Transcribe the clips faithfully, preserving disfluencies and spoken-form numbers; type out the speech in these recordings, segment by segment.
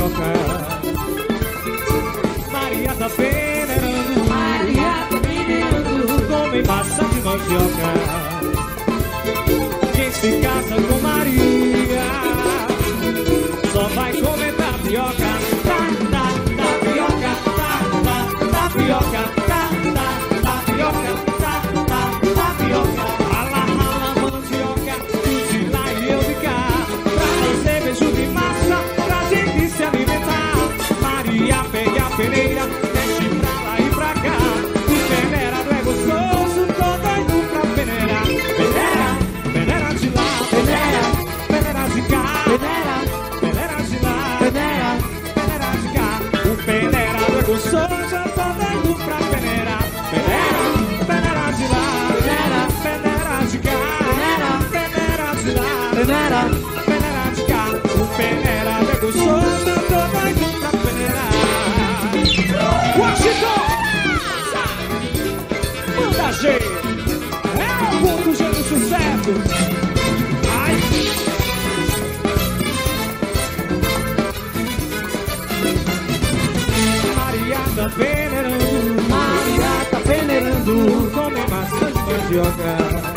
tapioca. Maria tá peneirando, Maria tá peneirando, come massa de mandioca. Quem se casa com Maria só vai comer tapioca. Tá, tá, tapioca, tá, tá, tapioca, tá, tá, tapioca, tá, tá, tapioca. Rala, rala, mandioca, de lá e eu de cá, pra você beijo de massa, pra gente se alimentar. Maria pega a peneira, mexe pra lá e pra cá, o peneirado é gostoso, tô doido pra peneirar. Peneira, peneira de lá, peneira, peneira de cá, peneira. Peneira, peneira de cá, o peneirado é gostoso, já tô doido pra peneirar. Peneira, peneira de lá, peneira, peneira de cá, peneira, peneira de lá, peneira, peneira de cá, o peneirado é gostoso, já tô doido pra peneirar. Washington! Manda jeito! É o ponto G do sucesso! Maria tá peneirando, Maria tá peneirando, come bastante mandioca.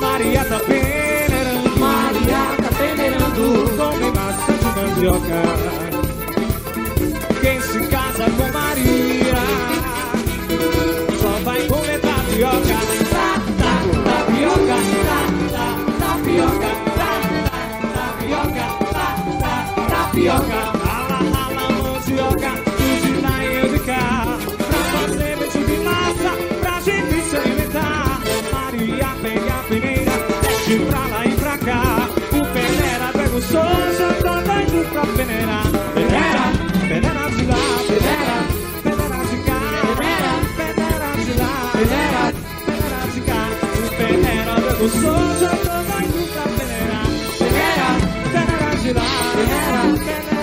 Maria tá peneirando, Maria tá peneirando, come bastante mandioca. Quem se casa com Maria só vai comer tapioca. Tá, tá, tapioca, tá, tá, tapioca, tá, tá, tapioca, tá, tá, tapioca. Pra lá e pra cá, o peneira pega o sol, já tá doido pra peneira. Peneira, peneira de lá, peneira, peneira de cá, peneira, peneira de lá, peneira, peneira de cá, o peneira pega o sol, já tá doido pra peneira. Peneira, peneira de lá, peneira, peneira.